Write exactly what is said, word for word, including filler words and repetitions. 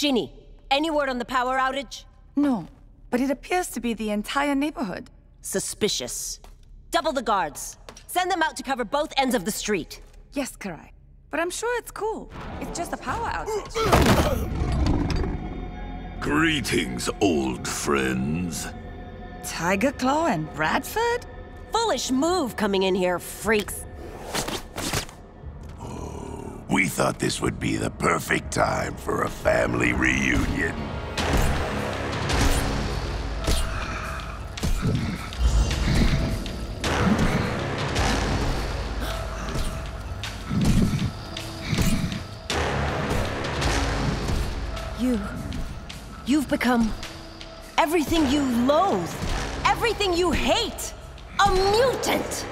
Jeannie, any word on the power outage? No, but it appears to be the entire neighborhood. Suspicious. Double the guards. Send them out to cover both ends of the street. Yes, Karai. But I'm sure it's cool. It's just a power outage. Greetings, old friends. Tiger Claw and Bradford? Foolish move coming in here, freaks. Oh, we thought this would be the perfect time for a family reunion. You... you've become... everything you loathe, everything you hate, a mutant!